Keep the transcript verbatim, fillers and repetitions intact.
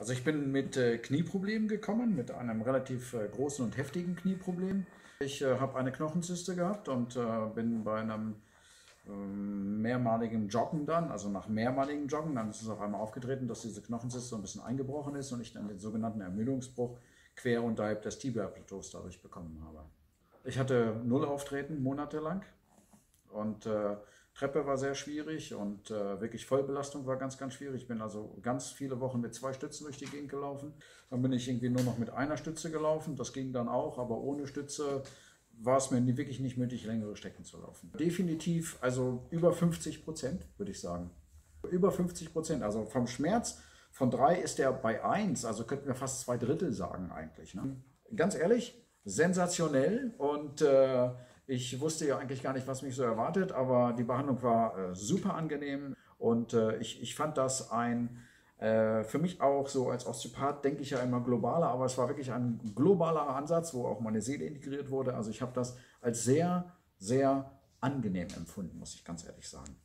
Also ich bin mit äh, Knieproblemen gekommen, mit einem relativ äh, großen und heftigen Knieproblem. Ich äh, habe eine Knochenzyste gehabt und äh, bin bei einem äh, mehrmaligen Joggen dann, also nach mehrmaligem Joggen, dann ist es auf einmal aufgetreten, dass diese Knochenzyste so ein bisschen eingebrochen ist und ich dann den sogenannten Ermüdungsbruch quer unterhalb des Tibialplateaus dadurch bekommen habe. Ich hatte null Auftreten monatelang und äh, Treppe war sehr schwierig und äh, wirklich Vollbelastung war ganz, ganz schwierig. Ich bin also ganz viele Wochen mit zwei Stützen durch die Gegend gelaufen. Dann bin ich irgendwie nur noch mit einer Stütze gelaufen. Das ging dann auch, aber ohne Stütze war es mir wirklich nicht möglich, längere Strecken zu laufen. Definitiv, also über fünfzig Prozent, würde ich sagen. Über fünfzig Prozent, also vom Schmerz von drei ist der bei eins, also könnten wir fast zwei Drittel sagen eigentlich. Ne? Ganz ehrlich, sensationell und äh, ich wusste ja eigentlich gar nicht, was mich so erwartet, aber die Behandlung war äh, super angenehm und äh, ich, ich fand das ein, äh, für mich auch so als Osteopath denke ich ja immer globaler, aber es war wirklich ein globalerer Ansatz, wo auch meine Seele integriert wurde. Also ich habe das als sehr, sehr angenehm empfunden, muss ich ganz ehrlich sagen.